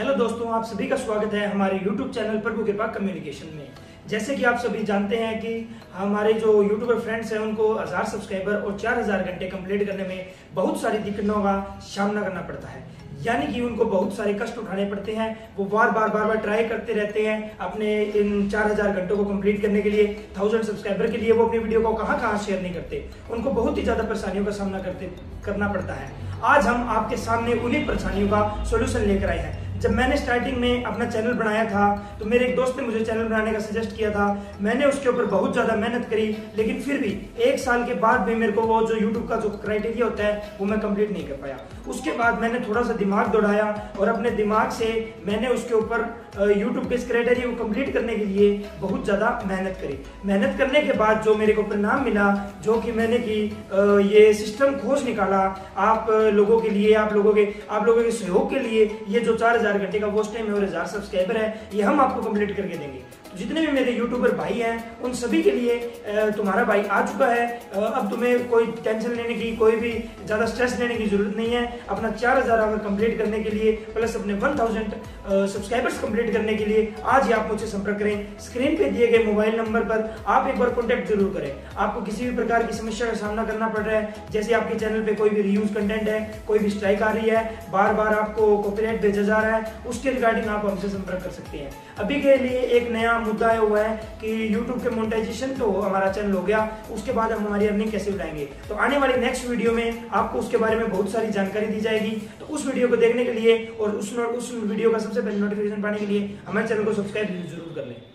Hello दोस्तों, आप सभी का स्वागत है हमारे YouTube चैनल पर प्रभु कृपा कम्युनिकेशन में। जैसे कि आप सभी जानते हैं कि हमारे जो यूट्यूबर फ्रेंड्स हैं उनको 1000 सब्सक्राइबर और 4000 घंटे कंप्लीट करने में बहुत सारी दिक्कतों का सामना करना पड़ता है, यानी कि उनको बहुत सारे कष्ट उठाने पड़ते हैं। वो बार बार ट्राई करते रहते हैं अपने इन 4000 घंटों को कंप्लीट करने के लिए। 1000 सब्सक्राइबर के लिए वो अपनी वीडियो को कहाँ शेयर नहीं करते, उनको बहुत ही ज़्यादा परेशानियों का सामना करना पड़ता है। आज हम आपके सामने उन्हीं परेशानियों का सोल्यूशन लेकर आए हैं। जब मैंने स्टार्टिंग में अपना चैनल बनाया था तो मेरे एक दोस्त ने मुझे चैनल बनाने का सजेस्ट किया था। मैंने उसके ऊपर बहुत ज़्यादा मेहनत करी, लेकिन फिर भी 1 साल के बाद भी मेरे को वो जो यूट्यूब का जो क्राइटेरिया होता है वो मैं कंप्लीट नहीं कर पाया। उसके बाद मैंने थोड़ा सा दिमाग दौड़ाया और अपने दिमाग से मैंने उसके ऊपर यूट्यूब के इस क्राइटेरिया को कंप्लीट करने के लिए बहुत ज़्यादा मेहनत करी। मेहनत करने के बाद जो मेरे को परिणाम मिला, जो कि मैंने कि ये सिस्टम खोज निकाला आप लोगों के लिए, आप लोगों के सहयोग के लिए। ये जो 4000 घंटे का वॉच टाइम है और 1000 सब्सक्राइबर है, ये हम आपको कंप्लीट करके देंगे। तो जितने भी मेरे यूट्यूबर भाई हैं उन सभी के लिए तुम्हारा भाई आ चुका है। अब तुम्हें कोई टेंशन लेने की, कोई भी ज़्यादा स्ट्रेस लेने की जरूरत नहीं है। अपना 4000 आवर कंप्लीट करने के लिए प्लस अपने 1000 सब्सक्राइबर्स कंप्लीट करने के लिए आज ही आप मुझसे संपर्क करें। स्क्रीन पे दिए गए मोबाइल नंबर पर आप एक बार कॉन्टैक्ट जरूर करें। आपको किसी भी प्रकार की समस्या का सामना करना पड़ रहा है, जैसे आपके चैनल पर कोई भी रिव्यूज कंटेंट है, कोई भी स्ट्राइक आ रही है, बार आपको कॉपीराइट भेजा जा रहा है, उसके रिगार्डिंग आप हमसे संपर्क कर सकते हैं। अभी के लिए एक नया मुद्दा हुआ है कि YouTube के मोनेटाइजेशन तो हमारा चैनल हो गया, उसके बाद हम हमारी अर्निंग कैसे बढ़ाएंगे। तो आने वाले नेक्स्ट वीडियो में आपको उसके बारे में बहुत सारी जानकारी दी जाएगी। तो उस वीडियो को देखने के लिए और उस वीडियो का सबसे पहले नोटिफिकेशन पाने के लिए हमारे चैनल को सब्सक्राइब जरूर कर लें।